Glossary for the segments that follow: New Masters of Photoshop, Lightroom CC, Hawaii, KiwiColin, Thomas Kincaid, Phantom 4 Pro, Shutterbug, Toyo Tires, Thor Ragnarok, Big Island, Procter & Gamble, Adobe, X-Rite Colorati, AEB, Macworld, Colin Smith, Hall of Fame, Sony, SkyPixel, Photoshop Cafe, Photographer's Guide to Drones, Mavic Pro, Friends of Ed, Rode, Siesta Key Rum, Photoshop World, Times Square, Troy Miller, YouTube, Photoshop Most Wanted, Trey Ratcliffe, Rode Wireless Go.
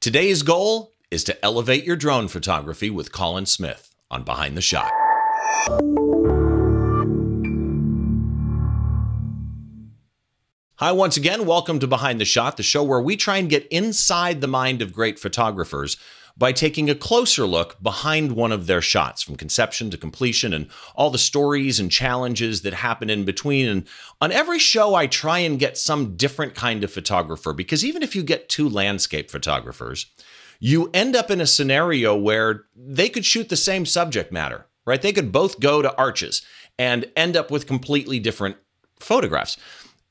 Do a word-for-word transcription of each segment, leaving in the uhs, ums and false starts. Today's goal is to elevate your drone photography with Colin Smith on Behind the Shot. Hi, once again, welcome to Behind the Shot, the show where we try and get inside the mind of great photographers by taking a closer look behind one of their shots, from conception to completion and all the stories and challenges that happen in between. And on every show, I try and get some different kind of photographer, because even if you get two landscape photographers, you end up in a scenario where they could shoot the same subject matter, right? They could both go to Arches and end up with completely different photographs.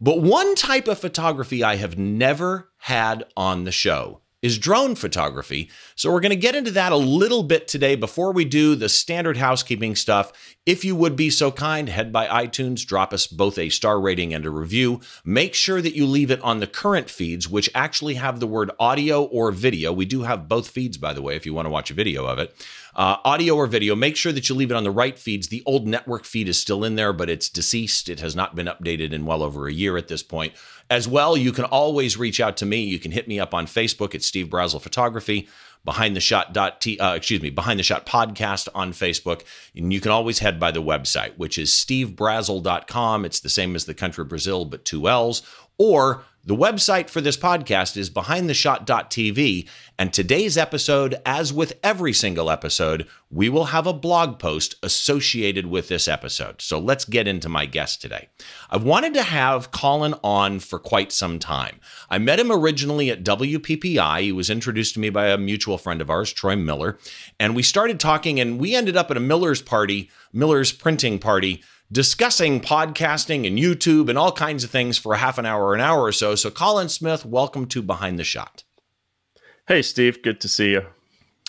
But one type of photography I have never had on the show is drone photography. So we're going to get into that a little bit today. Before we do the standard housekeeping stuff, if you would be so kind, head by iTunes, drop us both a star rating and a review. Make sure that you leave it on the current feeds, which actually have the word audio or video. We do have both feeds, by the way, if you want to watch a video of it. Uh, audio or video, make sure that you leave it on the right feeds. The old network feed is still in there, but it's deceased. It has not been updated in well over a year at this point. As well, you can always reach out to me. You can hit me up on Facebook. It's Steve Brazill Photography, Behind the Shot dot t, uh, excuse me, Behind the Shot Podcast on Facebook. And you can always head by the website, which is steve brazill dot com. It's the same as the country Brazil, but two L's. Or the website for this podcast is behind the shot dot t v, and today's episode, as with every single episode, we will have a blog post associated with this episode. So let's get into my guest today. I've wanted to have Colin on for quite some time. I met him originally at W P P I. He was introduced to me by a mutual friend of ours, Troy Miller, and we started talking, and we ended up at a Miller's party, Miller's printing party, discussing podcasting and YouTube and all kinds of things for a half an hour, an hour or so. So Colin Smith, welcome to Behind the Shot. Hey, Steve. Good to see you.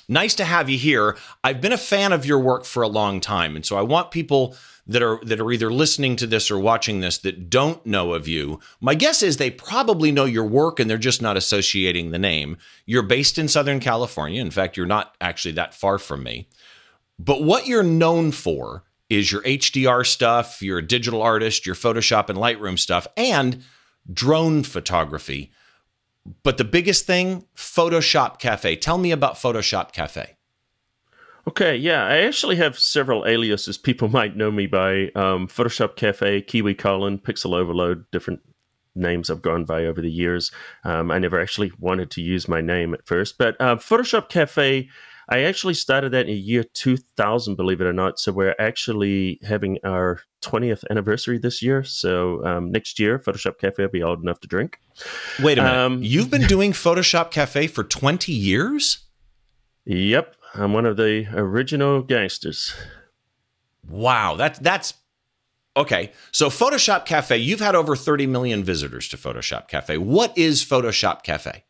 Nice to have you here. I've been a fan of your work for a long time, and so I want people that are that are either listening to this or watching this that don't know of you. My guess is they probably know your work and they're just not associating the name. You're based in Southern California. In fact, you're not actually that far from me. But what you're known for is your H D R stuff, your digital artist, your Photoshop and Lightroom stuff, and drone photography. But the biggest thing, Photoshop Cafe. Tell me about Photoshop Cafe. Okay, yeah. I actually have several aliases people might know me by. Um, Photoshop Cafe, KiwiColin, Pixel Overload, different names I've gone by over the years. Um, I never actually wanted to use my name at first. But uh, Photoshop Cafe, I actually started that in the year two thousand, believe it or not. So we're actually having our twentieth anniversary this year. So um, next year, Photoshop Cafe will be old enough to drink. Wait a minute. Um, You've been doing Photoshop Cafe for twenty years? Yep. I'm one of the original gangsters. Wow. That, that's... Okay, so Photoshop Cafe, you've had over thirty million visitors to Photoshop Cafe. What is Photoshop Cafe?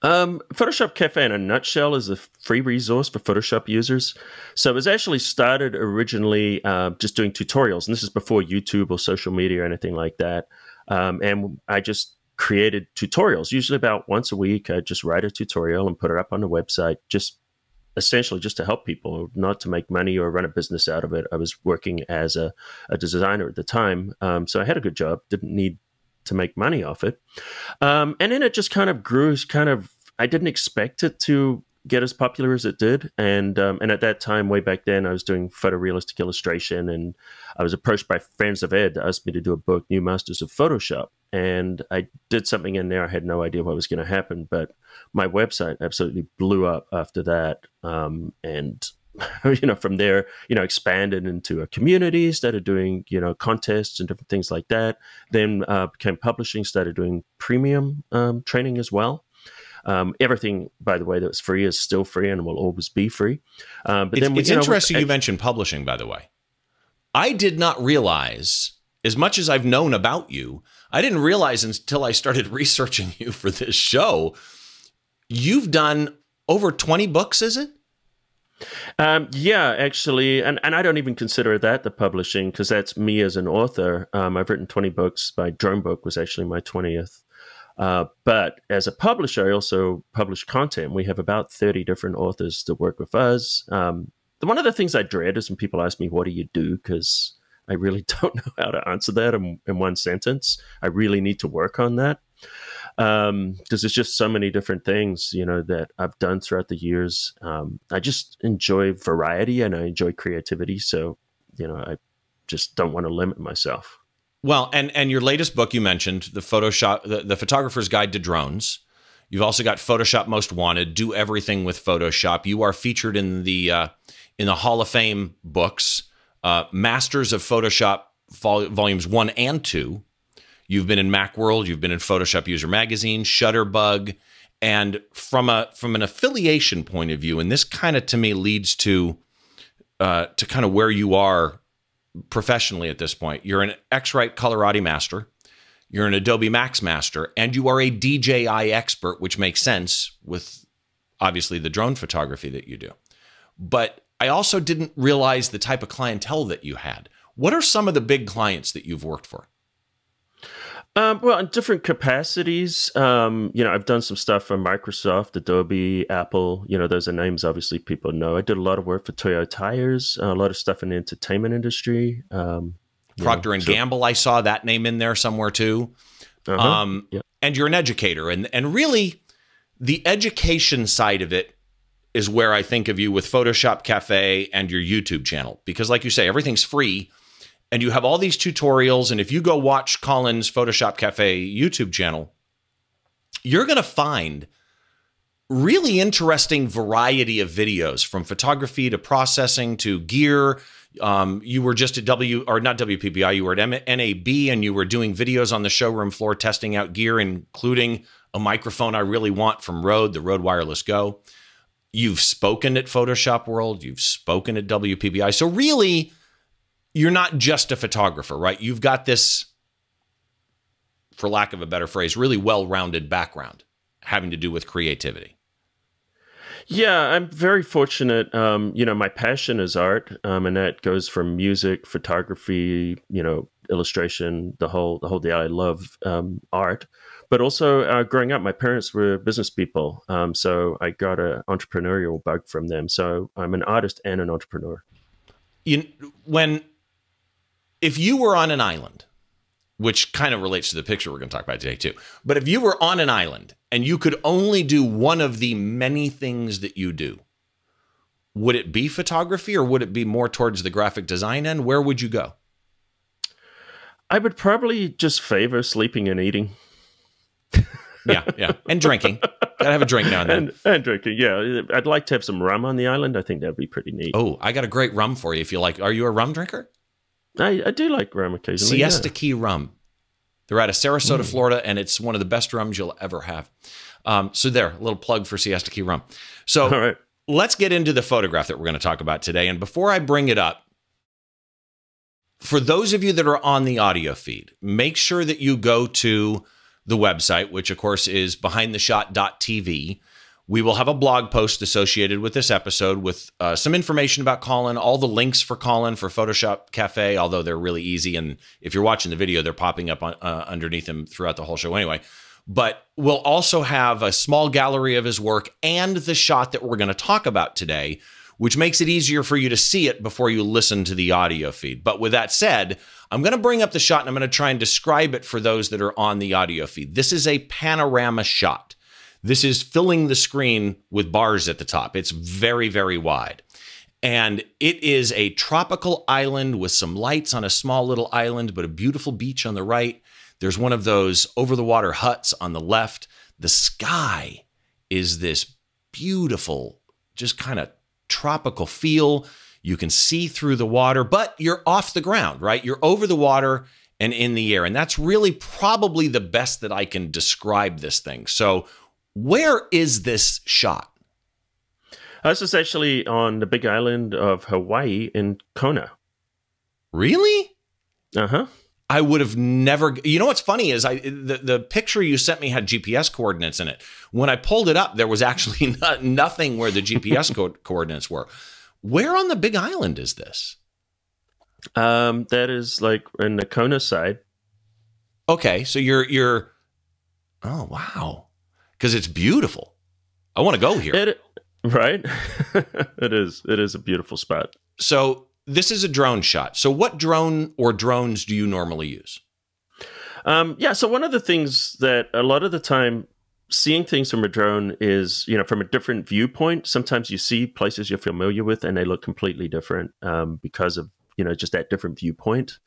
Um, Photoshop Cafe in a nutshell is a free resource for Photoshop users. So it was actually started originally uh, just doing tutorials, and this is before YouTube or social media or anything like that. Um, and I just created tutorials, usually about once a week. I just write a tutorial and put it up on the website, just essentially just to help people, not to make money or run a business out of it. I was working as a, a designer at the time, um, so I had a good job, didn't need to make money off it. Um, and then it just kind of grew, kind of, I didn't expect it to get as popular as it did. And um, and at that time, way back then, I was doing photorealistic illustration, and I was approached by Friends of Ed to ask me to do a book, New Masters of Photoshop. And I did something in there. I had no idea what was going to happen, but my website absolutely blew up after that. Um, and you know, from there, you know, expanded into a community, started doing, you know, contests and different things like that. Then uh, became publishing, started doing premium um, training as well. Um, everything, by the way, that's free is still free and will always be free. Um, but it's then we, it's you know, interesting you mentioned publishing, by the way. I did not realize, as much as I've known about you, I didn't realize until I started researching you for this show, you've done over twenty books, is it? Um, yeah, actually, and, and I don't even consider that the publishing, because that's me as an author. Um, I've written twenty books. My drone book was actually my twentieth. Uh, but as a publisher, I also publish content. We have about thirty different authors that work with us. Um, one of the things I dread is when people ask me, what do you do? Because I really don't know how to answer that in, in one sentence. I really need to work on that. um, because there's just so many different things, you know, that I've done throughout the years. Um, I just enjoy variety and I enjoy creativity. So, you know, I just don't want to limit myself. Well, and and your latest book you mentioned, the Photoshop, the, the Photographer's Guide to Drones. You've also got Photoshop Most Wanted, Do Everything with Photoshop. You are featured in the uh, in the Hall of Fame books, uh, Masters of Photoshop vol volumes one and two. You've been in Macworld. You've been in Photoshop User Magazine, Shutterbug, and from a from an affiliation point of view, and this kind of to me leads to uh, to kind of where you are professionally at this point. You're an X-Rite Colorati master, you're an Adobe Max master, and you are a D J I expert, which makes sense with obviously the drone photography that you do. But I also didn't realize the type of clientele that you had. What are some of the big clients that you've worked for? Um, well, in different capacities, um, you know, I've done some stuff for Microsoft, Adobe, Apple, you know, those are names obviously people know. I did a lot of work for Toyo Tires, uh, a lot of stuff in the entertainment industry. Um, Procter know, and so. Gamble, I saw that name in there somewhere too. Uh-huh. um, yeah. And you're an educator. And, and really, the education side of it is where I think of you with Photoshop Cafe and your YouTube channel. Because like you say, everything's free. And you have all these tutorials, and if you go watch Colin's Photoshop Cafe YouTube channel, you're going to find really interesting variety of videos from photography to processing to gear. Um, you were just at W, or not W P P I, you were at N A B, and you were doing videos on the showroom floor testing out gear, including a microphone I really want from Rode, the Rode Wireless Go. You've spoken at Photoshop World. You've spoken at W P P I. So really, you're not just a photographer, right? You've got this, for lack of a better phrase, really well-rounded background having to do with creativity. Yeah, I'm very fortunate. Um, you know, my passion is art, um, and that goes from music, photography, you know, illustration, the whole the whole deal. I love um, art. But also uh, growing up, my parents were business people, um, so I got an entrepreneurial bug from them. So I'm an artist and an entrepreneur. You, when... If you were on an island, which kind of relates to the picture we're going to talk about today too, but if you were on an island and you could only do one of the many things that you do, would it be photography or would it be more towards the graphic design end? Where would you go? I would probably just favor sleeping and eating. Yeah, yeah. And drinking. Gotta have a drink now and then. And, and drinking, yeah. I'd like to have some rum on the island. I think that'd be pretty neat. Oh, I got a great rum for you if you like. Are you a rum drinker? I, I do like rum occasionally. Siesta yeah. Key Rum. They're out of Sarasota, mm. Florida, and it's one of the best rums you'll ever have. Um, so there, a little plug for Siesta Key Rum. So right. Let's get into the photograph that we're going to talk about today. And before I bring it up, for those of you that are on the audio feed, make sure that you go to the website, which, of course, is behind the shot dot T V. We will have a blog post associated with this episode with uh, some information about Colin, all the links for Colin for Photoshop Cafe, although they're really easy. And if you're watching the video, they're popping up on, uh, underneath him throughout the whole show anyway. But we'll also have a small gallery of his work and the shot that we're going to talk about today, which makes it easier for you to see it before you listen to the audio feed. But with that said, I'm going to bring up the shot and I'm going to try and describe it for those that are on the audio feed. This is a panorama shot. This is filling the screen with bars at the top. It's very, very wide. And it is a tropical island with some lights on a small little island, but a beautiful beach on the right. There's one of those over the water huts on the left. The sky is this beautiful, just kind of tropical feel. You can see through the water, but you're off the ground, right? You're over the water and in the air. And that's really probably the best that I can describe this thing. So where is this shot? Uh, this is actually on the Big Island of Hawaii in Kona. Really? Uh-huh. I would have never... You know what's funny is I the, the picture you sent me had G P S coordinates in it. When I pulled it up, there was actually not, nothing where the G P S co coordinates were. Where on the Big Island is this? Um, that is like in the Kona side. Okay, so you're... you're oh, wow. Because it's beautiful. I want to go here. It, right? It is. It is a beautiful spot. So this is a drone shot. So what drone or drones do you normally use? Um, yeah, so one of the things that a lot of the time seeing things from a drone is, you know, from a different viewpoint. Sometimes you see places you're familiar with and they look completely different um, because of, you know, just that different viewpoint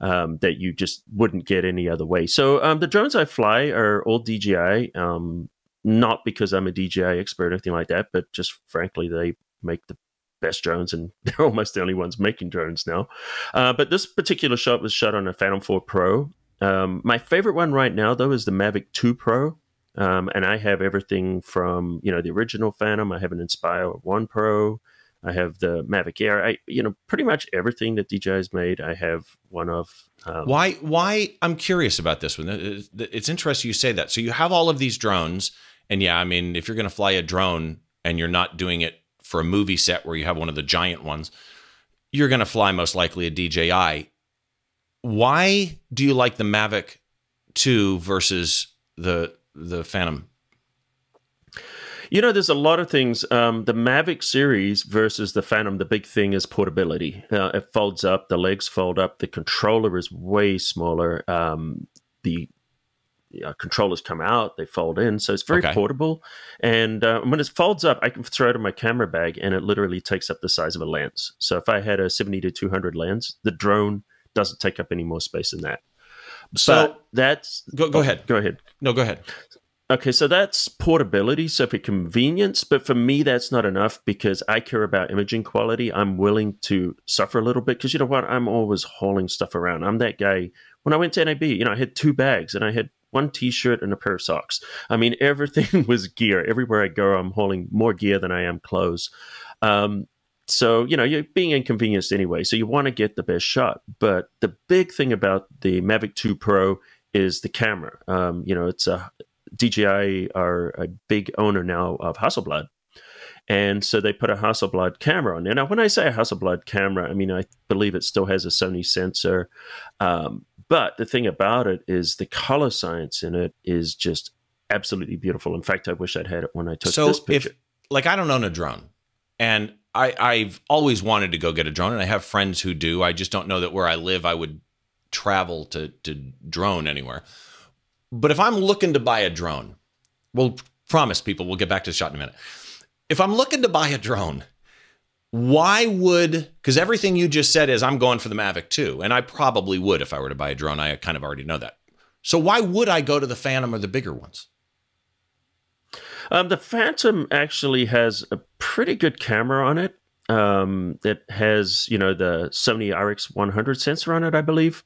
um, that you just wouldn't get any other way. So um, the drones I fly are all D J I, um, not because I'm a D J I expert or anything like that, but just frankly, they make the best drones and they're almost the only ones making drones now. Uh, but this particular shot was shot on a Phantom four Pro. Um, my favorite one right now, though, is the Mavic two Pro. Um, and I have everything from, you know, the original Phantom. I have an Inspire one Pro. I have the Mavic Air. I, you know, pretty much everything that D J I's made, I have one of. Um, why? Why? I'm curious about this one. It's interesting you say that. So you have all of these drones. And yeah, I mean, if you're going to fly a drone and you're not doing it for a movie set where you have one of the giant ones, you're going to fly most likely a D J I. Why do you like the Mavic two versus the... the Phantom? You know, there's a lot of things. Um, the Mavic series versus the Phantom, the big thing is portability. Uh, it folds up, the legs fold up, the controller is way smaller. Um, the uh, controllers come out, they fold in. So it's very okay. portable. And uh, when it folds up, I can throw it in my camera bag and it literally takes up the size of a lens. So if I had a seventy to two hundred lens, the drone doesn't take up any more space than that. So but that's go, go oh, ahead. Go ahead. No, go ahead. Okay. So that's portability. So for convenience, but for me, that's not enough because I care about imaging quality. I'm willing to suffer a little bit because you know what? I'm always hauling stuff around. I'm that guy. When I went to N A B, you know, I had two bags and I had one t-shirt and a pair of socks. I mean, everything was gear. Everywhere I go, I'm hauling more gear than I am clothes. Um, So, you know, you're being inconvenienced anyway. So you want to get the best shot. But the big thing about the Mavic two Pro is the camera. Um, you know, it's a D J I are a big owner now of Hasselblad. And so they put a Hasselblad camera on there. Now, when I say a Hasselblad camera, I mean, I believe it still has a Sony sensor. Um, but the thing about it is the color science in it is just absolutely beautiful. In fact, I wish I'd had it when I took so this picture. If, like, I don't own a drone. And I, I've always wanted to go get a drone, and I have friends who do. I just don't know that where I live, I would travel to, to drone anywhere. But if I'm looking to buy a drone, well, promise people, we'll get back to the shot in a minute. If I'm looking to buy a drone, why would, because everything you just said is I'm going for the Mavic two, and I probably would if I were to buy a drone. I kind of already know that. So why would I go to the Phantom or the bigger ones? Um, the Phantom actually has a pretty good camera on it. Um, that has, you know, the Sony R X one hundred sensor on it, I believe.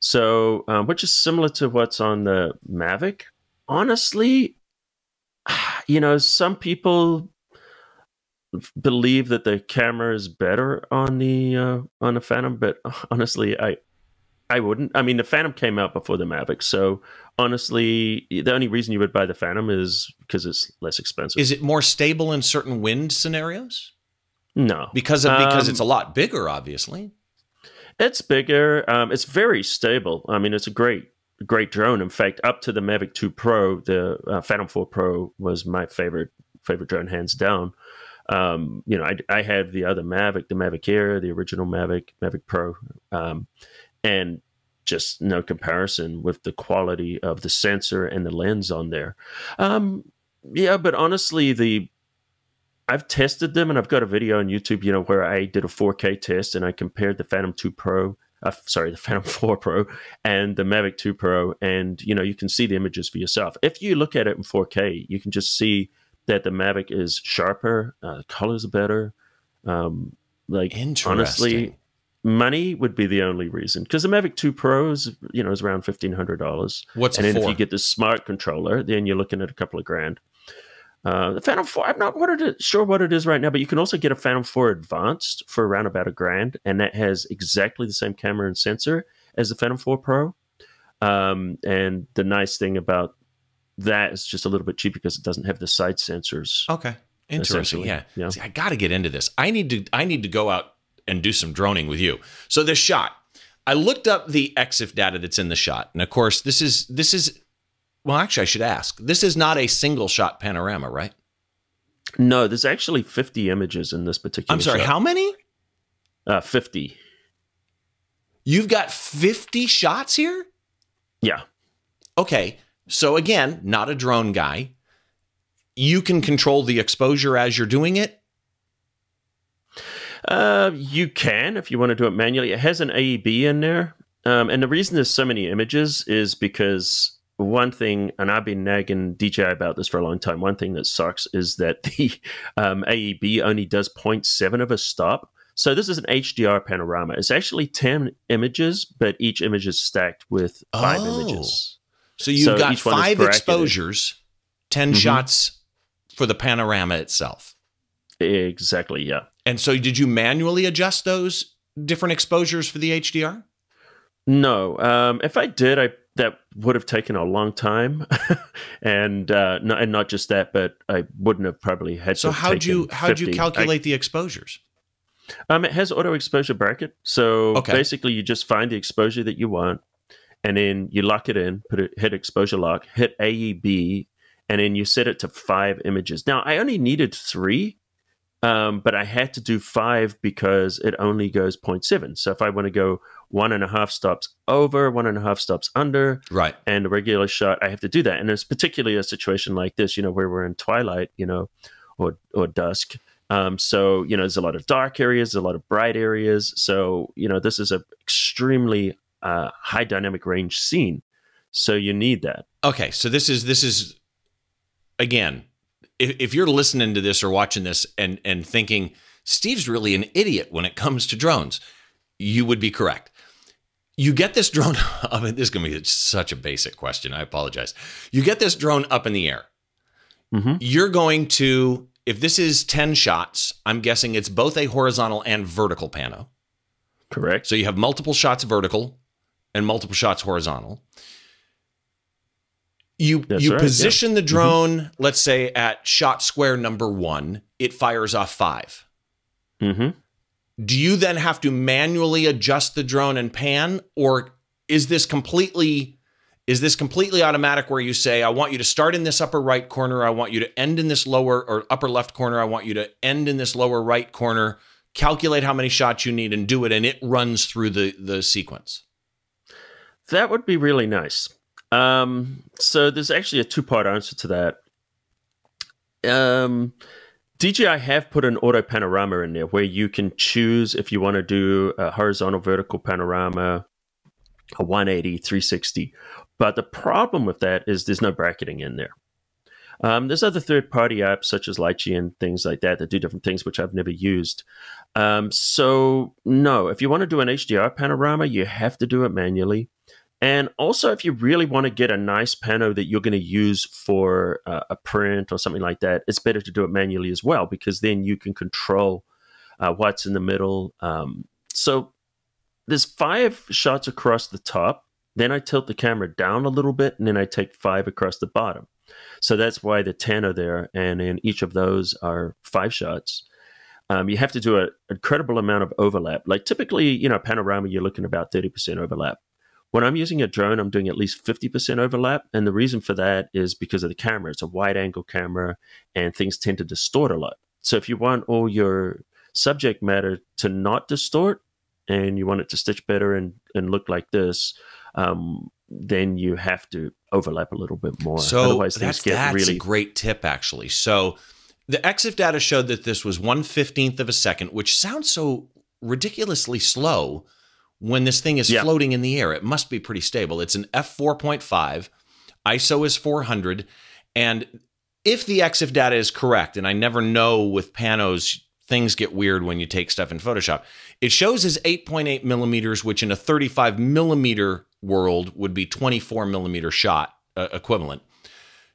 So, um, which is similar to what's on the Mavic. Honestly, you know, some people believe that the camera is better on the uh, on the Phantom, but honestly, I. I wouldn't. I mean, the Phantom came out before the Mavic. So honestly, the only reason you would buy the Phantom is because it's less expensive. Is it more stable in certain wind scenarios? No. Because of, because um, it's a lot bigger, obviously. It's bigger. Um, it's very stable. I mean, it's a great, great drone. In fact, up to the Mavic two Pro, the uh, Phantom four Pro was my favorite, favorite drone, hands down. Um, you know, I, I had the other Mavic, the Mavic Air, the original Mavic, Mavic Pro. Um, And just no comparison with the quality of the sensor and the lens on there. Um, yeah, but honestly, the I've tested them, and I've got a video on YouTube, you know, where I did a four K test and I compared the Phantom two Pro, uh, sorry, the Phantom four Pro and the Mavic two Pro. And, you know, you can see the images for yourself. If you look at it in four K, you can just see that the Mavic is sharper, uh, colors are better. Um, like, honestly... Money would be the only reason, because the Mavic two Pro is, you know, is around fifteen hundred dollars. What's and then for? If you get the smart controller, then you're looking at a couple of grand. Uh, the Phantom four, I'm not what it is, sure what it is right now, but you can also get a Phantom four Advanced for around about a grand, and that has exactly the same camera and sensor as the Phantom four Pro. Um, and the nice thing about that is just a little bit cheaper because it doesn't have the side sensors. Okay, interesting. Yeah, yeah. See, I got to get into this. I need to. I need to go out and do some droning with you. So this shot, I looked up the E X I F data that's in the shot. And of course, this is, this is, well, actually I should ask, this is not a single shot panorama, right? No, there's actually fifty images in this particular I'm sorry, shot. How many? Uh, fifty. You've got fifty shots here? Yeah. Okay, so again, not a drone guy. You can control the exposure as you're doing it? Uh, you can, if you want to do it manually. It has an A E B in there. Um, and the reason there's so many images is because one thing, and I've been nagging D J I about this for a long time, one thing that sucks is that the um, A E B only does zero point seven of a stop. So this is an H D R panorama. It's actually ten images, but each image is stacked with five oh. images. So you've so got five exposures, ten mm-hmm. shots for the panorama itself. Exactly, yeah. And so did you manually adjust those different exposures for the H D R? No. Um, if I did, I that would have taken a long time. and, uh, no, and not just that, but I wouldn't have probably had so to have taken So how do you calculate I, the exposures? Um, it has auto exposure bracket. So okay. basically you just find the exposure that you want, and then you lock it in, put it, hit exposure lock, hit A E B, and then you set it to five images. Now, I only needed three. Um, but I had to do five because it only goes zero point seven. So if I want to go one and a half stops over, one and a half stops under, right. and a regular shot, I have to do that. And it's particularly a situation like this, you know, where we're in twilight, you know, or or dusk. Um, so, you know, there's a lot of dark areas, a lot of bright areas. So, you know, this is an extremely uh, high dynamic range scene. So you need that. Okay. So this is, this is again... If you're listening to this or watching this and, and thinking, Steve's really an idiot when it comes to drones, you would be correct. You get this drone up, and this is going to be such a basic question, I apologize. You get this drone up in the air. Mm-hmm. You're going to, if this is ten shots, I'm guessing it's both a horizontal and vertical pano. Correct. So you have multiple shots vertical and multiple shots horizontal. You, That's you right, position yeah. the drone, mm-hmm. let's say, at shot square number one. It fires off five. Mm-hmm. Do you then have to manually adjust the drone and pan? Or is this completely is this completely automatic where you say, I want you to start in this upper right corner. I want you to end in this lower or upper left corner. I want you to end in this lower right corner. Calculate how many shots you need and do it. And it runs through the, the sequence. That would be really nice. Um, so there's actually a two-part answer to that. Um, D J I have put an auto panorama in there where you can choose if you want to do a horizontal, vertical panorama, a one eighty, three sixty. But the problem with that is there's no bracketing in there. Um, there's other third-party apps such as Lychee and things like that that do different things, which I've never used. Um, so no, if you want to do an H D R panorama, you have to do it manually. And also, if you really want to get a nice pano that you're going to use for uh, a print or something like that, it's better to do it manually as well, because then you can control uh, what's in the middle. Um, so there's five shots across the top. Then I tilt the camera down a little bit, and then I take five across the bottom. So that's why the ten are there, and in each of those are five shots. Um, you have to do an incredible amount of overlap. Like typically, you know, panorama, you're looking about thirty percent overlap. When I'm using a drone, I'm doing at least fifty percent overlap. And the reason for that is because of the camera. It's a wide angle camera and things tend to distort a lot. So if you want all your subject matter to not distort and you want it to stitch better and, and look like this, um, then you have to overlap a little bit more. So Otherwise, things that's, get that's really a great tip, actually. So the E X I F data showed that this was one fifteenth of a second, which sounds so ridiculously slow. When this thing is yeah. floating in the air, it must be pretty stable. It's an f four point five, I S O is four hundred, and if the E X I F data is correct, and I never know with panos, things get weird when you take stuff in Photoshop, it shows as eight point eight millimeters, which in a thirty-five millimeter world would be twenty-four millimeter shot uh, equivalent.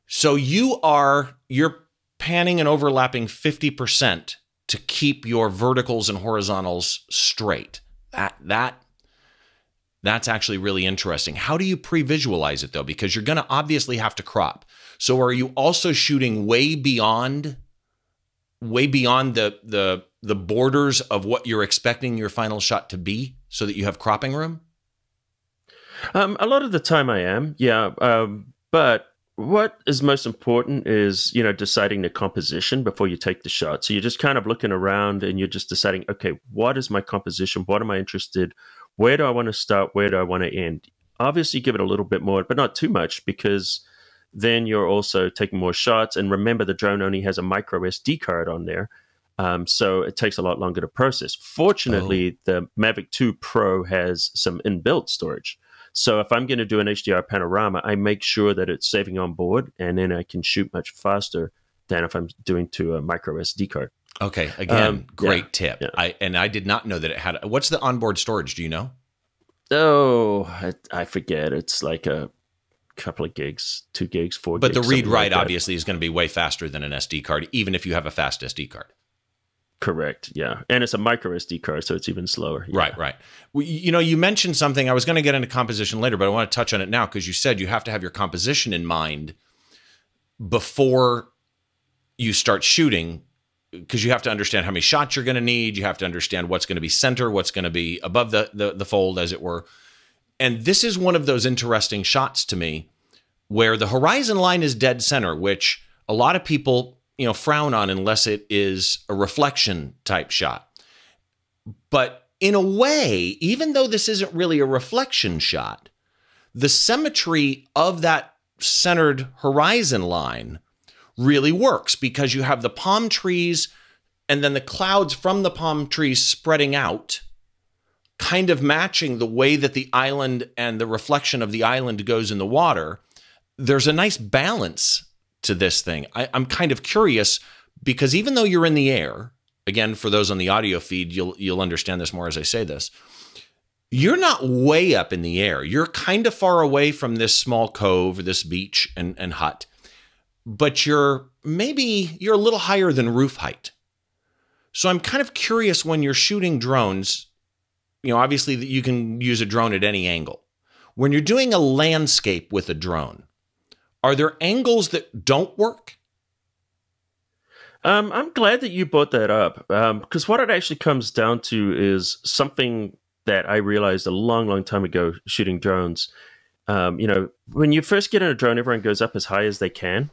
So you are, you're panning and overlapping fifty percent to keep your verticals and horizontals straight. That, that, That's actually really interesting. How do you pre-visualize it, though? Because you're going to obviously have to crop. So are you also shooting way beyond way beyond the, the, the borders of what you're expecting your final shot to be so that you have cropping room? Um, a lot of the time I am, yeah. Um, but what is most important is, you know, deciding the composition before you take the shot. So you're just kind of looking around and you're just deciding, okay, what is my composition? What am I interested in? Where do I want to start? Where do I want to end? obviously give it a little bit more, but not too much, because then you're also taking more shots. And remember, the drone only has a micro S D card on there. Um, so it takes a lot longer to process. Fortunately, oh. the Mavic two Pro has some inbuilt storage. So if I'm going to do an H D R panorama, I make sure that it's saving on board, and then I can shoot much faster than if I'm doing to a micro S D card. Okay. Again, um, great yeah, tip. Yeah. I and I did not know that it had. What's the onboard storage? Do you know? Oh, I, I forget. It's like a couple of gigs, two gigs, four but gigs. But the read write like obviously is going to be way faster than an S D card, even if you have a fast S D card. Correct. Yeah. And it's a micro S D card, so it's even slower. Yeah. Right, right. Well, you know, you mentioned something. I was going to get into composition later, but I want to touch on it now because you said you have to have your composition in mind before you start shooting, because you have to understand how many shots you're going to need. You have to understand what's going to be center, what's going to be above the, the, the fold, as it were. And this is one of those interesting shots to me where the horizon line is dead center, which a lot of people, you know, frown on unless it is a reflection type shot. But in a way, even though this isn't really a reflection shot, the symmetry of that centered horizon line really works, because you have the palm trees and then the clouds from the palm trees spreading out, kind of matching the way that the island and the reflection of the island goes in the water. There's a nice balance to this thing. I, I'm kind of curious, because even though you're in the air, again, for those on the audio feed, you'll you'll understand this more as I say this, you're not way up in the air. You're kind of far away from this small cove, this beach and, and hut. But you're maybe you're a little higher than roof height. So I'm kind of curious, when you're shooting drones, you know, obviously that you can use a drone at any angle. When you're doing a landscape with a drone, are there angles that don't work? Um, I'm glad that you brought that up, um, because what it actually comes down to is something that I realized a long, long time ago shooting drones. Um, you know, when you first get in a drone, everyone goes up as high as they can.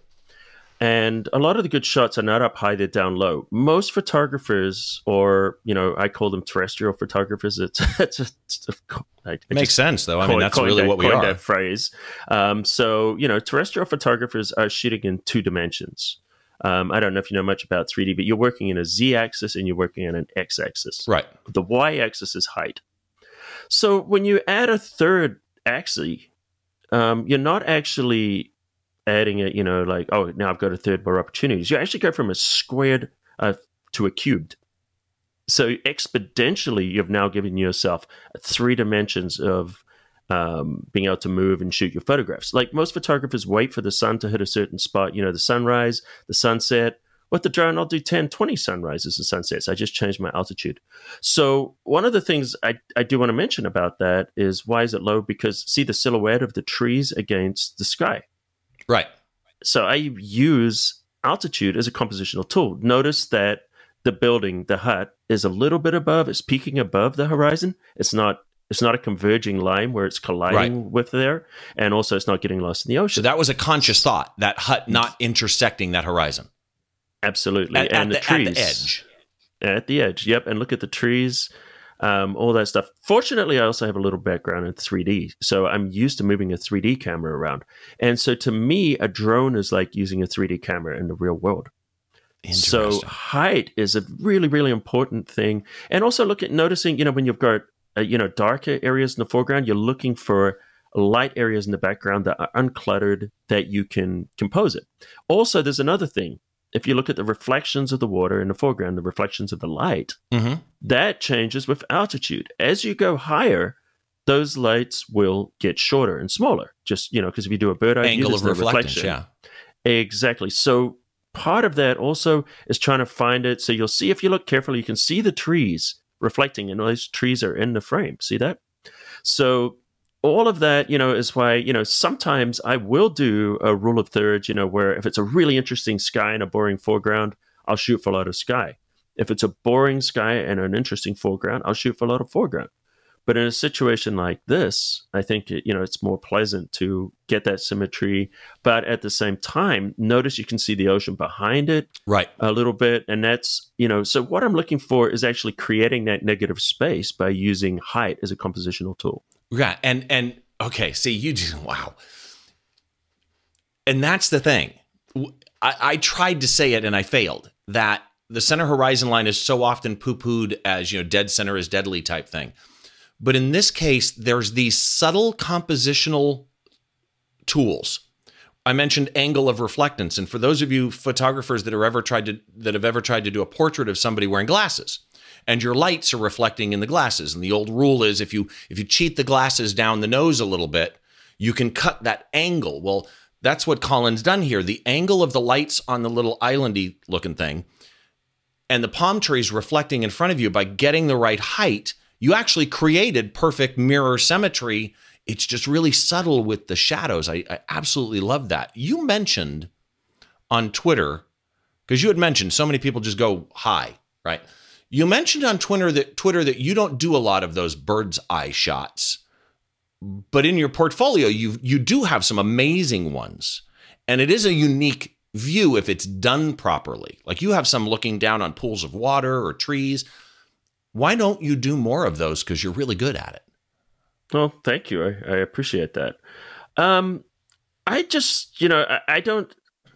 And a lot of the good shots are not up high, they're down low. Most photographers, or, you know, I call them terrestrial photographers. It's, it's, it's I, I makes sense, though. I mean, that's really what we are. That phrase. Um, so, you know, terrestrial photographers are shooting in two dimensions. Um, I don't know if you know much about three D, but you're working in a Z-axis and you're working in an X-axis. Right. The Y-axis is height. So when you add a third axis, um, you're not actually adding it, you know, like, oh, now I've got a third more opportunities. You actually go from a squared uh, to a cubed. So exponentially, you've now given yourself three dimensions of um, being able to move and shoot your photographs. Like, most photographers wait for the sun to hit a certain spot, you know, the sunrise, the sunset. With the drone, I'll do ten, twenty sunrises and sunsets. I just changed my altitude. So one of the things I, I do want to mention about that is, why is it low? Because see the silhouette of the trees against the sky. Right. So I use altitude as a compositional tool. Notice that the building, the hut, is a little bit above. It's peaking above the horizon. It's not It's not a converging line where it's colliding right. with there. And also, it's not getting lost in the ocean. So that was a conscious thought, that hut not intersecting that horizon. Absolutely. At, and at the, the trees. At the edge. At the edge, yep. And look at the trees. Um, all that stuff. Fortunately, I also have a little background in three D, so I'm used to moving a three D camera around. And so to me, a drone is like using a three D camera in the real world. So height is a really, really important thing. And also look at noticing, you know, when you've got, uh, you know, darker areas in the foreground, you're looking for light areas in the background that are uncluttered, that you can compose it. Also, there's another thing. If you look at the reflections of the water in the foreground, the reflections of the light, mm-hmm. that changes with altitude. As you go higher, those lights will get shorter and smaller. Just, you know, because if you do a bird eye angle view, of reflection. Yeah. Exactly. So part of that also is trying to find it. So you'll see, if you look carefully, you can see the trees reflecting, and those trees are in the frame. See that? So all of that, you know, is why, you know, sometimes I will do a rule of thirds, you know, where if it's a really interesting sky and a boring foreground, I'll shoot for a lot of sky. If it's a boring sky and an interesting foreground, I'll shoot for a lot of foreground. But in a situation like this, I think, it, you know, it's more pleasant to get that symmetry. But at the same time, notice you can see the ocean behind it right. a little bit. And that's, you know, so what I'm looking for is actually creating that negative space by using height as a compositional tool. Yeah, and and Okay, see, you do, wow. And that's the thing. I, I tried to say it and I failed, that the center horizon line is so often poo-pooed as, you know, dead center is deadly type thing. But in this case, there's these subtle compositional tools. I mentioned angle of reflectance. And for those of you photographers that are ever tried to, that have ever tried to do a portrait of somebody wearing glasses, and your lights are reflecting in the glasses. And the old rule is if you, if you cheat the glasses down the nose a little bit, you can cut that angle. Well, that's what Colin's done here. The angle of the lights on the little islandy looking thing and the palm trees reflecting in front of you, by getting the right height, you actually created perfect mirror symmetry. It's just really subtle with the shadows. I, I absolutely love that. You mentioned on Twitter, because you had mentioned so many people just go high, right? You mentioned on Twitter that Twitter that you don't do a lot of those bird's eye shots. But in your portfolio, you you do have some amazing ones, and it is a unique view if it's done properly. Like you have some looking down on pools of water or trees. Why don't you do more of those? Because you're really good at it. Well, thank you. I, I appreciate that. Um, I just, you know, I, I don't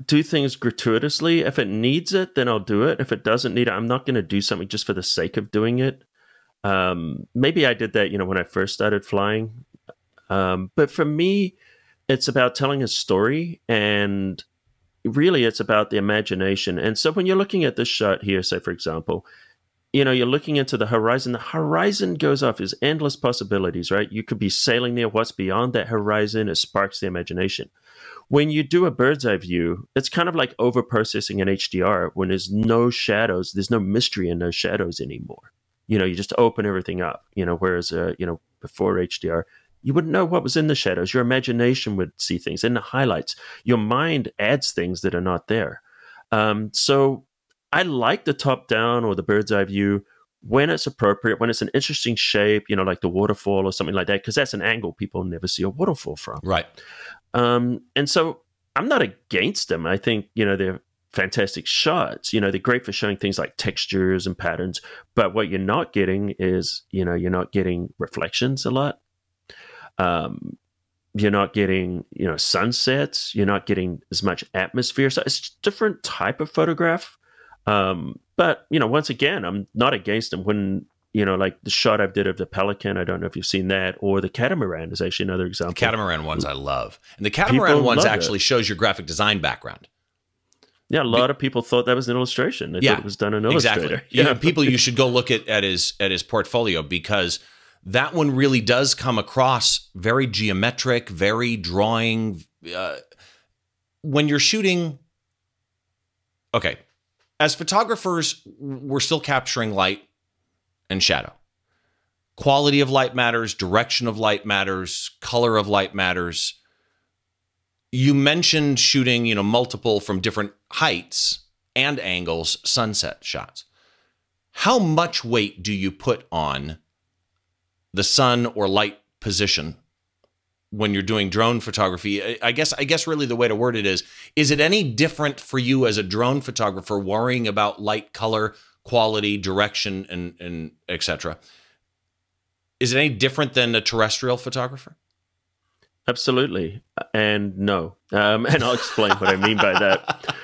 do things gratuitously. If it needs it, then I'll do it. If it doesn't need it, I'm not going to do something just for the sake of doing it. Um, maybe I did that, you know, when I first started flying. Um, but for me, it's about telling a story, and really it's about the imagination. And so when you're looking at this shot here, say, for example, you know, you're looking into the horizon, the horizon goes off. There's endless possibilities, right? You could be sailing there. What's beyond that horizon? It sparks the imagination. When you do a bird's eye view, it's kind of like over-processing an H D R when there's no shadows. There's no mystery and no shadows anymore. You know, you just open everything up, you know, whereas, uh, you know, before H D R, you wouldn't know what was in the shadows. Your imagination would see things in the highlights. Your mind adds things that are not there. Um, so I like the top down or the bird's eye view when it's appropriate, when it's an interesting shape, you know, like the waterfall or something like that, because that's an angle people never see a waterfall from. Right. Um, and so I'm not against them. I think, you know, they're fantastic shots. You know, they're great for showing things like textures and patterns. But what you're not getting is, you know, you're not getting reflections a lot. Um, you're not getting, you know, sunsets, you're not getting as much atmosphere. So it's a different type of photograph. Um, but, you know, once again, I'm not against them when, you know, like the shot I did of the pelican, I don't know if you've seen that, or the catamaran is actually another example. The catamaran ones I love. And the catamaran people ones actually it. shows your graphic design background. Yeah, a lot Be of people thought that was an illustration. They yeah, thought it was done in Illustrator. Exactly. Yeah, you know, people, you should go look at, at his at his portfolio, because that one really does come across very geometric, very drawing. Uh, when you're shooting, okay, as photographers, we're still capturing light and shadow. Quality of light matters, direction of light matters, color of light matters. You mentioned shooting, you know, multiple from different heights and angles, sunset shots. How much weight do you put on the sun or light position when you're doing drone photography? I guess, I guess really the way to word it is, is it any different for you as a drone photographer worrying about light, color, quality, direction, and, and et cetera? Is it any different than a terrestrial photographer? Absolutely. And no. Um, and I'll explain what I mean by that.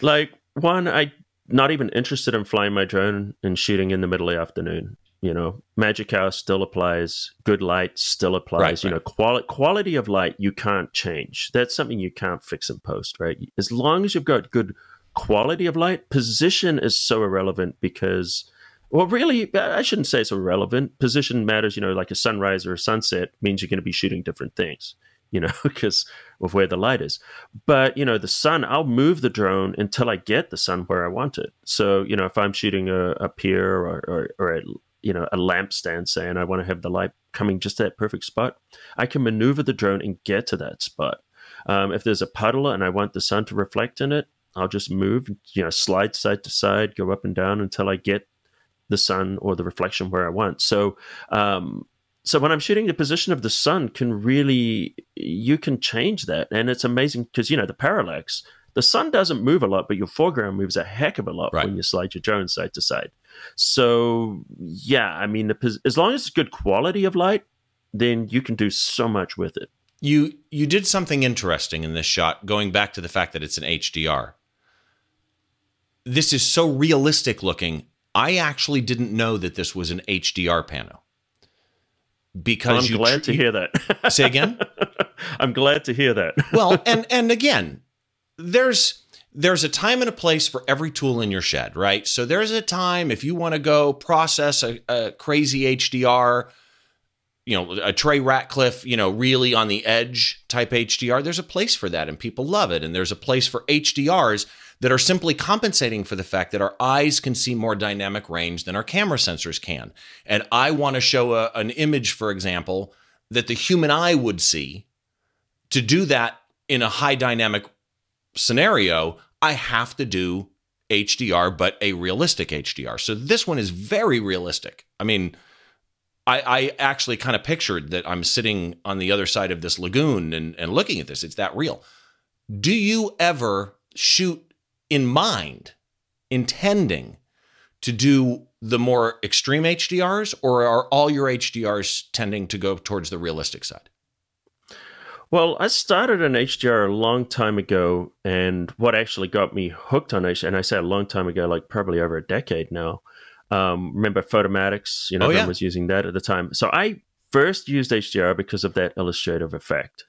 Like, one, I'm not even interested in flying my drone and shooting in the middle of the afternoon. You know, magic hour still applies. Good light still applies. Right, you right. know, quali quality of light, you can't change. That's something you can't fix in post, right? As long as you've got good quality of light, position is so irrelevant because, well, really, I shouldn't say it's irrelevant. Position matters, you know, like a sunrise or a sunset means you're going to be shooting different things, you know, because of where the light is. But, you know, the sun, I'll move the drone until I get the sun where I want it. So, you know, if I'm shooting a, a pier or, or, or a you know, a lamp stand, say, and I want to have the light coming just to that perfect spot, I can maneuver the drone and get to that spot. Um, if there's a puddle and I want the sun to reflect in it, I'll just move, you know, slide side to side, go up and down until I get the sun or the reflection where I want. So, um, so when I'm shooting, the position of the sun can really, you can change that. And it's amazing because, you know, the parallax, the sun doesn't move a lot, but your foreground moves a heck of a lot right. when you slide your drone side to side. So, yeah, I mean, the, as long as it's good quality of light, then you can do so much with it. You you did something interesting in this shot, going back to the fact that it's an H D R. This is so realistic looking. I actually didn't know that this was an H D R pano. Because I'm glad to hear that. Say again? I'm glad to hear that. Well, and and again, there's there's a time and a place for every tool in your shed, right? So there's a time if you want to go process a, a crazy H D R, you know, a Trey Ratcliffe, you know, really on the edge type H D R, there's a place for that and people love it. And there's a place for H D Rs that are simply compensating for the fact that our eyes can see more dynamic range than our camera sensors can. And I want to show a, an image, for example, that the human eye would see. To do that in a high dynamic scenario, I have to do H D R, but a realistic H D R. So this one is very realistic. I mean, I, I actually kind of pictured that I'm sitting on the other side of this lagoon and, and looking at this. It's that real. Do you ever shoot in mind, intending to do the more extreme H D Rs, or are all your H D Rs tending to go towards the realistic side? Well, I started an H D R a long time ago, and what actually got me hooked on H D R, and I say a long time ago, like probably over a decade now. Um, remember Photomatix, you know, oh, yeah. everyone was using that at the time. So I first used H D R because of that illustrative effect.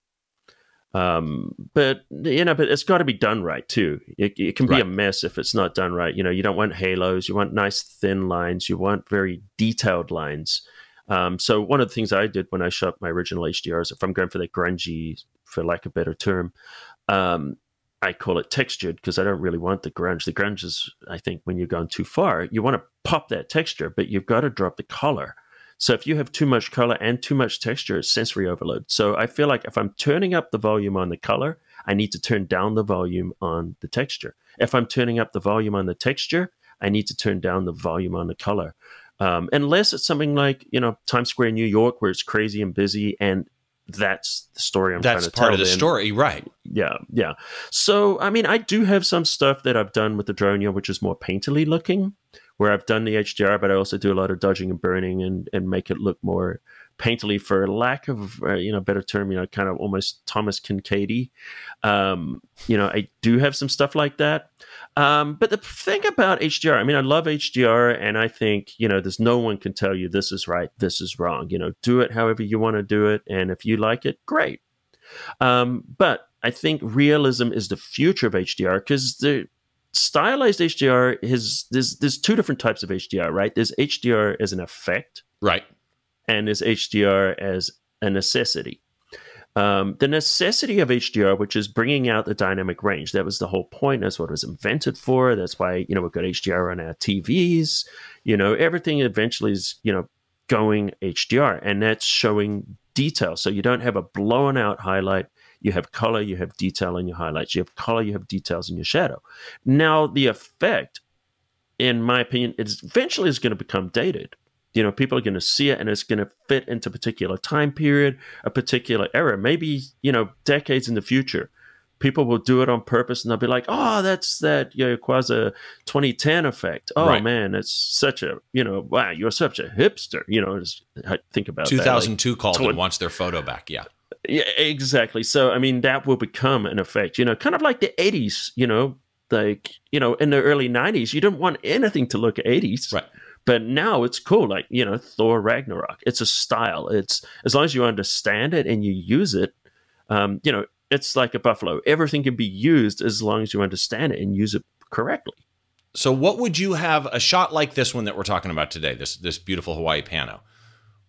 Um, but, you know, but it's got to be done right, too. It, it can be right. a mess if it's not done right. You know, you don't want halos. You want nice thin lines. You want very detailed lines. Um, so one of the things I did when I shot my original H D Rs, if I'm going for that grungy, for lack of a better term, um, I call it textured because I don't really want the grunge. The grunge is, I think, when you're going too far, you want to pop that texture, but you've got to drop the color. So if you have too much color and too much texture, it's sensory overload. So I feel like if I'm turning up the volume on the color, I need to turn down the volume on the texture. If I'm turning up the volume on the texture, I need to turn down the volume on the color. Um, unless it's something like, you know, Times Square, New York, where it's crazy and busy, and that's the story I'm trying to tell. That's part of the story, right? Yeah, yeah. So, I mean, I do have some stuff that I've done with the Dronia, which is more painterly looking, where I've done the H D R, but I also do a lot of dodging and burning and, and make it look more painterly, for lack of, uh, you know, better term, you know, kind of almost Thomas Kincaid-y. Um, you know, I do have some stuff like that. Um, but the thing about H D R, I mean, I love H D R, and I think, you know, there's no one can tell you this is right, this is wrong. You know, do it however you want to do it. And if you like it, great. Um, but I think realism is the future of H D R, because the stylized H D R is, there's, there's two different types of H D R, right? There's H D R as an effect. Right. And there's H D R as a necessity. Um, the necessity of H D R, which is bringing out the dynamic range. That was the whole point. That's what it was invented for. That's why, you know, we've got H D R on our T Vs. You know, everything eventually is, you know, going H D R. And that's showing detail. So you don't have a blown out highlight. You have color. You have detail in your highlights. You have color. You have details in your shadow. Now, the effect, in my opinion, it's eventually is going to become dated. You know, people are going to see it, and it's going to fit into a particular time period, a particular era. Maybe, you know, decades in the future, people will do it on purpose, and they'll be like, "Oh, that's that Yokoaza twenty ten effect. Oh right. man, it's such a, you know, wow, you're such a hipster." You know, just think about two thousand two that, like, called and wants their photo back. Yeah, yeah, exactly. So I mean, that will become an effect. You know, kind of like the eighties. You know, like you know, in the early nineties, you didn't want anything to look eighties, right? But now it's cool, like, you know, Thor Ragnarok. It's a style. It's as long as you understand it and you use it, um, you know, it's like a buffalo. Everything can be used as long as you understand it and use it correctly. So what would you have a shot like this one that we're talking about today, this, this beautiful Hawaii pano?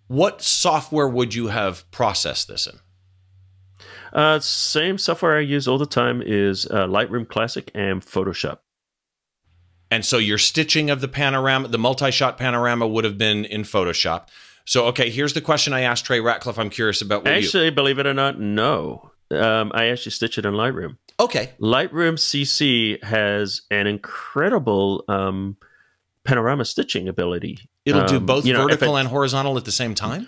What software would you have processed this in? Uh, same software I use all the time is uh, Lightroom Classic and Photoshop. And so your stitching of the panorama, the multi-shot panorama, would have been in Photoshop. So, okay, here's the question I asked Trey Ratcliffe. I'm curious about what actually, you... believe it or not, no. Um, I actually stitch it in Lightroom. Okay. Lightroom C C has an incredible um, panorama stitching ability. It'll um, do both vertical know, it, and horizontal at the same time?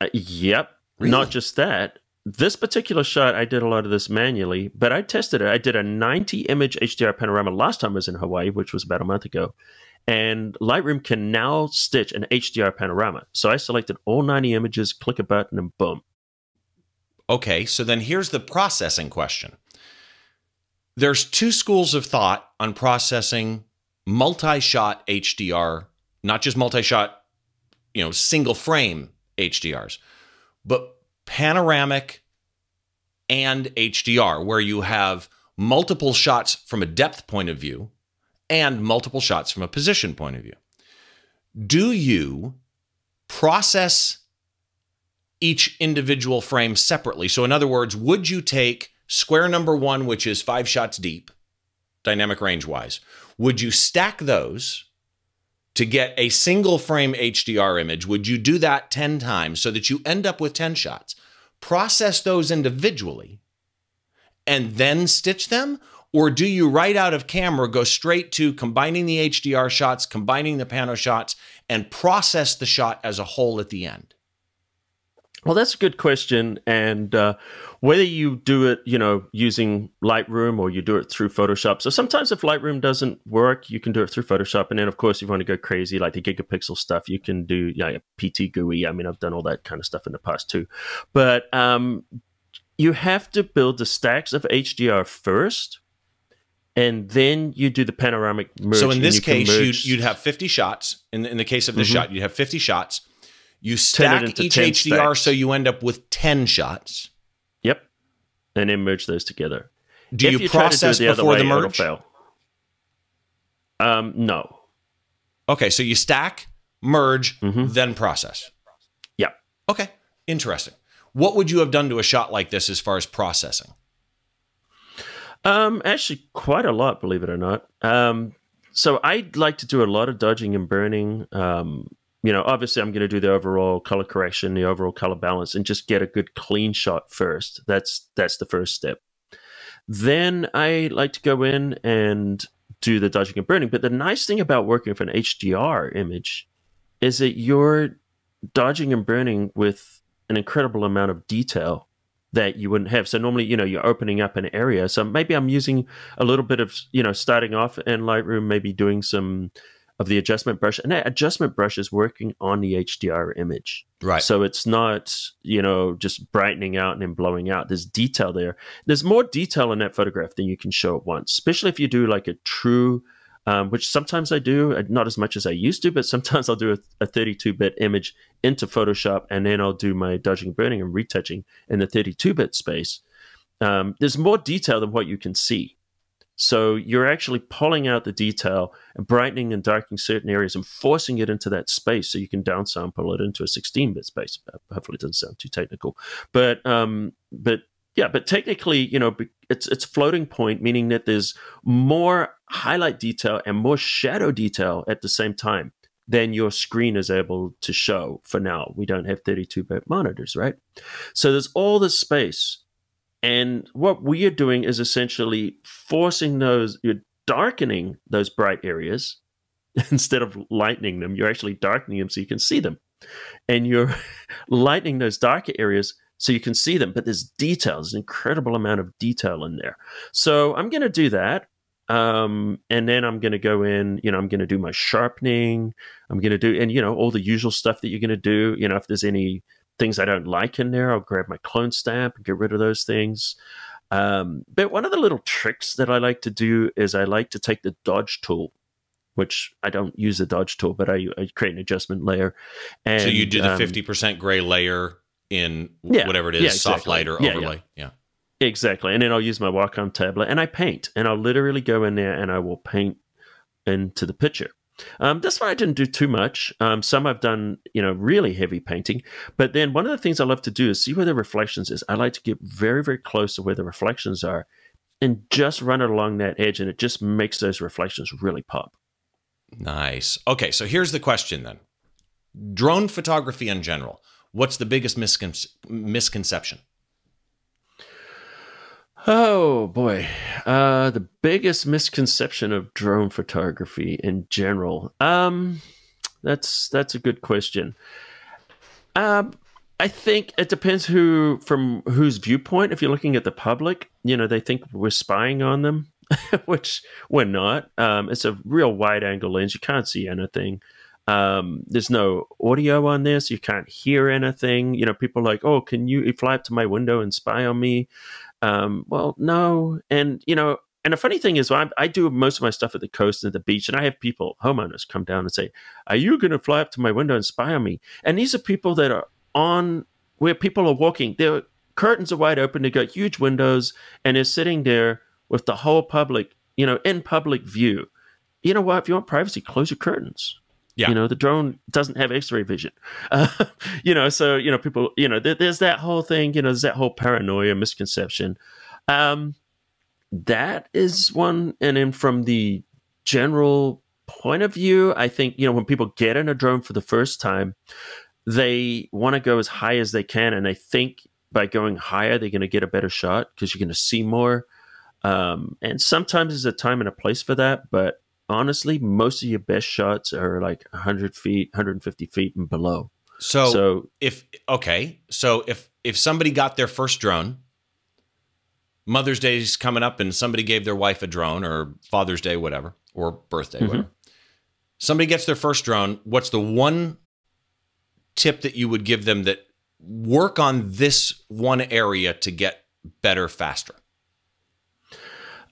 Uh, yep. Really? Not just that. This particular shot, I did a lot of this manually, but I tested it. I did a ninety image H D R panorama last time I was in Hawaii, which was about a month ago. And Lightroom can now stitch an H D R panorama. So I selected all ninety images, click a button, and boom. Okay, so then here's the processing question. There's two schools of thought on processing multi-shot H D R, not just multi-shot, you know, single-frame H D Rs, but panoramic and H D R, where you have multiple shots from a depth point of view and multiple shots from a position point of view. Do you process each individual frame separately? So in other words, would you take square number one, which is five shots deep, dynamic range-wise, would you stack those to get a single frame H D R image? Would you do that ten times so that you end up with ten shots? Process those individually and then stitch them? Or do you right out of camera go straight to combining the H D R shots, combining the pano shots, and process the shot as a whole at the end? Well, that's a good question. And uh, whether you do it, you know, using Lightroom or you do it through Photoshop. So sometimes if Lightroom doesn't work, you can do it through Photoshop. And then, of course, if you want to go crazy, like the gigapixel stuff, you can do, you know, P T G U I. I mean, I've done all that kind of stuff in the past, too. But um, you have to build the stacks of H D R first, and then you do the panoramic merge. So in this case, you'd, you'd have fifty shots. In the, in the case of this mm-hmm. shot, you'd have fifty shots. You stack each H D R stacks, so you end up with ten shots. Yep. And then merge those together. Do if you process do the before way, the merge? Fail. Um, no. Okay, so you stack, merge, mm-hmm. then process. Yep. Okay, interesting. What would you have done to a shot like this as far as processing? Um, actually, quite a lot, believe it or not. Um, so I'd like to do a lot of dodging and burning. Um, You know, obviously, I'm going to do the overall color correction, the overall color balance, and just get a good clean shot first. That's that's the first step. Then I like to go in and do the dodging and burning. But the nice thing about working with an H D R image is that you're dodging and burning with an incredible amount of detail that you wouldn't have. So normally, you know, you're opening up an area. So maybe I'm using a little bit of, you know, starting off in Lightroom, maybe doing some of the adjustment brush, and that adjustment brush is working on the H D R image. Right. So it's not, you know, just brightening out and then blowing out. There's detail there. There's more detail in that photograph than you can show at once, especially if you do like a true, um, which sometimes I do, not as much as I used to, but sometimes I'll do a thirty-two bit image into Photoshop, and then I'll do my dodging, burning, and retouching in the thirty-two bit space. Um, there's more detail than what you can see. So you're actually pulling out the detail and brightening and darkening certain areas and forcing it into that space so you can downsample it into a sixteen bit space. Hopefully it doesn't sound too technical. But um, but yeah, but technically, you know, it's it's floating point, meaning that there's more highlight detail and more shadow detail at the same time than your screen is able to show for now. We don't have thirty-two bit monitors, right? So there's all this space. And what we are doing is essentially forcing those, you're darkening those bright areas instead of lightening them. You're actually darkening them so you can see them. And you're lightening those darker areas so you can see them. But there's detail, there's an incredible amount of detail in there. So I'm going to do that. Um, and then I'm going to go in, you know, I'm going to do my sharpening. I'm going to do, and, you know, all the usual stuff that you're going to do, you know, if there's any things I don't like in there, I'll grab my clone stamp and get rid of those things. Um, but one of the little tricks that I like to do is I like to take the dodge tool, which I don't use the dodge tool, but I, I create an adjustment layer. And, so you do the um, fifty percent gray layer in yeah, whatever it is, yeah, exactly. soft light or yeah, overlay. Yeah. yeah, exactly. And then I'll use my Wacom tablet and I paint, and I'll literally go in there and I will paint into the picture. Um, that's why I didn't do too much. Um, some I've done, you know, really heavy painting. But then one of the things I love to do is see where the reflections is. I like to get very, very close to where the reflections are and just run it along that edge, and it just makes those reflections really pop. Nice. Okay, so here's the question then. Drone photography in general, what's the biggest miscon- misconception? Oh, boy. Uh, the biggest misconception of drone photography in general. Um, that's that's a good question. Um, I think it depends who, from whose viewpoint. If you're looking at the public, you know, they think we're spying on them, which we're not. Um, it's a real wide angle lens. You can't see anything. Um, there's no audio on this. You can't hear anything. You know, people are like, oh, can you fly up to my window and spy on me? Um, well, no. And, you know, and the funny thing is, I, I do most of my stuff at the coast and at the beach, and I have people, homeowners, come down and say, are you going to fly up to my window and spy on me? And these are people that are on where people are walking. Their curtains are wide open. They've got huge windows, and they're sitting there with the whole public, you know, in public view. You know what? If you want privacy, close your curtains. Yeah. You know, the drone doesn't have X-ray vision. Uh, you know, so, you know, people, you know, there, there's that whole thing, you know, there's that whole paranoia, misconception. Um, that is one. And then from the general point of view, I think, you know, when people get in a drone for the first time, they want to go as high as they can. And I think by going higher, they're going to get a better shot because you're going to see more. Um, and sometimes there's a time and a place for that, but honestly, most of your best shots are like one hundred feet, one hundred fifty feet and below. So, so if, okay. So if, if somebody got their first drone, Mother's Day is coming up and somebody gave their wife a drone, or Father's Day, whatever, or birthday, mm-hmm. whatever. Somebody gets their first drone. What's the one tip that you would give them that work on this one area to get better faster?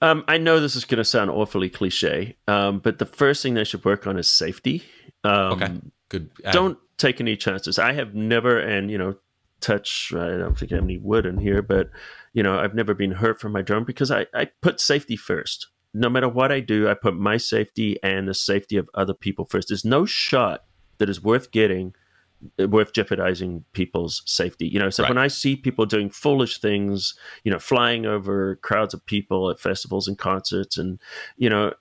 Um, I know this is going to sound awfully cliche, um, but the first thing they should work on is safety. Um, okay, good. Uh, don't take any chances. I have never, and you know, touch. I don't think I have any wood in here, but you know, I've never been hurt from my drone because I, I put safety first. No matter what I do, I put my safety and the safety of other people first. There's no shot that is worth getting, worth jeopardizing people's safety. You know, so right. when I see people doing foolish things, you know, flying over crowds of people at festivals and concerts, and, you know,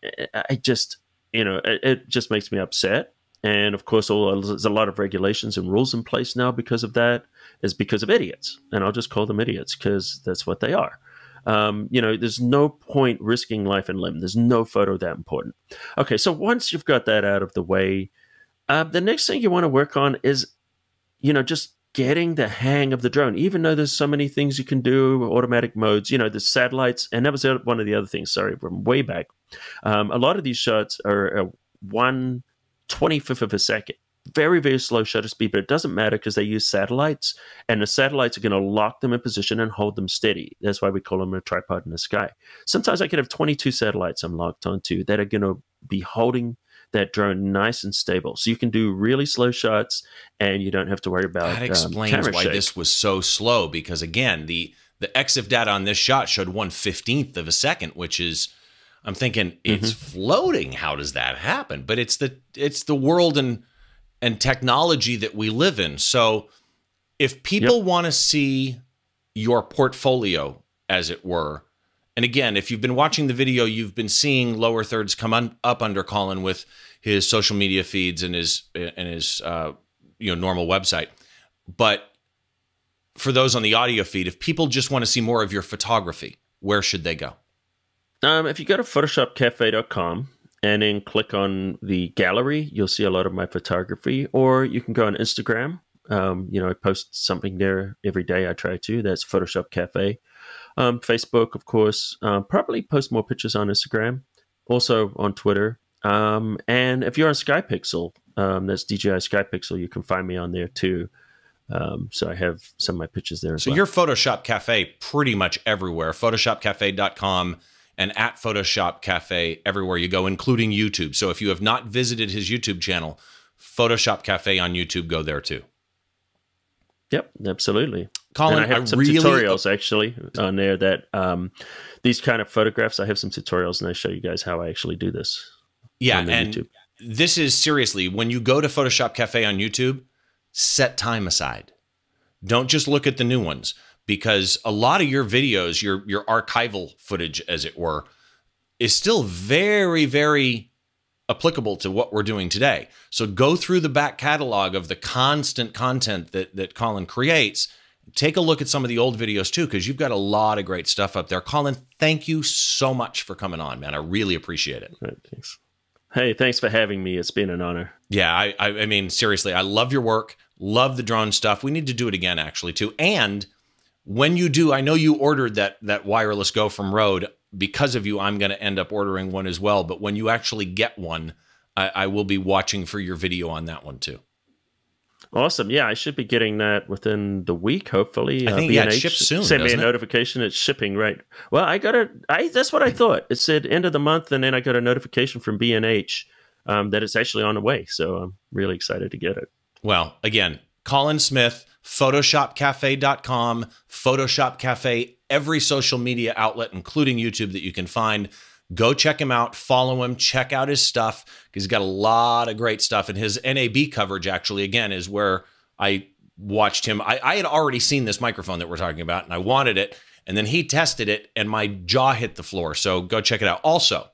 I just, you know, it, it just makes me upset. And of course, all, there's a lot of regulations and rules in place now because of that, is because of idiots. And I'll just call them idiots because that's what they are. Um, you know, there's no point risking life and limb. There's no photo that important. Okay, so once you've got that out of the way, Uh, the next thing you want to work on is, you know, just getting the hang of the drone, even though there's so many things you can do, automatic modes, you know, the satellites. And that was one of the other things, sorry, from way back. Um, a lot of these shots are uh, one twenty-fifth of a second. Very, very slow shutter speed, but it doesn't matter because they use satellites, and the satellites are going to lock them in position and hold them steady. That's why we call them a tripod in the sky. Sometimes I could have twenty-two satellites I'm locked onto that are going to be holding that drone nice and stable. So you can do really slow shots and you don't have to worry about That explains um, why shake. This was so slow, because again, the the X I F data on this shot showed one fifteenth of a second, which is, I'm thinking, it's mm-hmm. floating. How does that happen? But it's the it's the world and and technology that we live in. So if people yep. want to see your portfolio, as it were, and again, if you've been watching the video, you've been seeing lower thirds come un up under Colin with his social media feeds and his and his uh, you know, normal website. But for those on the audio feed, if people just want to see more of your photography, where should they go? Um, if you go to photoshop cafe dot com and then click on the gallery, you'll see a lot of my photography. Or you can go on Instagram. Um, you know, I post something there every day. I try to. That's Photoshop Cafe. Um, Facebook, of course, uh, probably post more pictures on Instagram, also on Twitter. Um, and if you're on SkyPixel, um, that's D J I SkyPixel, you can find me on there too. Um, so I have some of my pictures there as so well. So you're Photoshop Cafe pretty much everywhere, photoshop cafe dot com and at Photoshop Cafe everywhere you go, including YouTube. So if you have not visited his YouTube channel, Photoshop Cafe on YouTube, go there too. Yep, absolutely. Colin, and I have I some really tutorials actually on there that um, these kind of photographs, I have some tutorials and I show you guys how I actually do this. Yeah, and YouTube. This is seriously, when you go to Photoshop Cafe on YouTube, set time aside. Don't just look at the new ones, because a lot of your videos, your, your archival footage, as it were, is still very, very applicable to what we're doing today. So go through the back catalog of the constant content that, that Colin creates. Take a look at some of the old videos too, because you've got a lot of great stuff up there. Colin, thank you so much for coming on, man. I really appreciate it. Right, thanks. Hey, thanks for having me. It's been an honor. Yeah, I, I, I mean, seriously, I love your work. Love the drone stuff. We need to do it again, actually, too. And when you do, I know you ordered that that wireless Go from Rode. Because of you, I'm going to end up ordering one as well. But when you actually get one, I, I will be watching for your video on that one, too. Awesome. Yeah, I should be getting that within the week, hopefully. I think, uh, yeah, it ships soon. Send me a notification. It's shipping, right? Well, I got a, I, that's what I thought. It said end of the month, and then I got a notification from B and H um, that it's actually on the way. So I'm really excited to get it. Well, again, Colin Smith, Photoshop Cafe dot com, Photoshop Cafe, every social media outlet, including YouTube, that you can find. Go check him out, follow him, check out his stuff, because he's got a lot of great stuff. And his N A B coverage, actually, again, is where I watched him. I, I had already seen this microphone that we're talking about, and I wanted it. And then he tested it, and my jaw hit the floor. So go check it out. Also,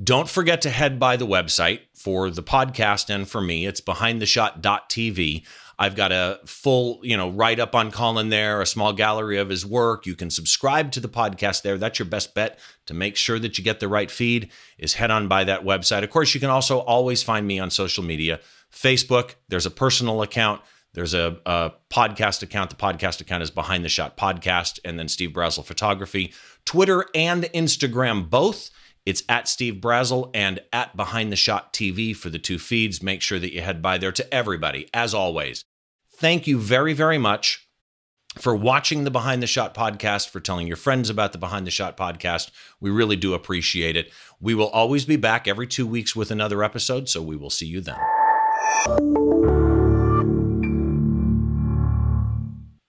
don't forget to head by the website for the podcast and for me. It's behind the shot dot t v. I've got a full, you know, write-up on Colin there, a small gallery of his work. You can subscribe to the podcast there. That's your best bet to make sure that you get the right feed, is head on by that website. Of course, you can also always find me on social media. Facebook, there's a personal account. There's a, a podcast account. The podcast account is Behind the Shot Podcast, and then Steve Brazill Photography. Twitter and Instagram both. It's at Steve Brazill and at Behind the Shot T V for the two feeds. Make sure that you head by there. To everybody, as always, thank you very, very much for watching the Behind the Shot podcast, for telling your friends about the Behind the Shot podcast. We really do appreciate it. We will always be back every two weeks with another episode, so we will see you then.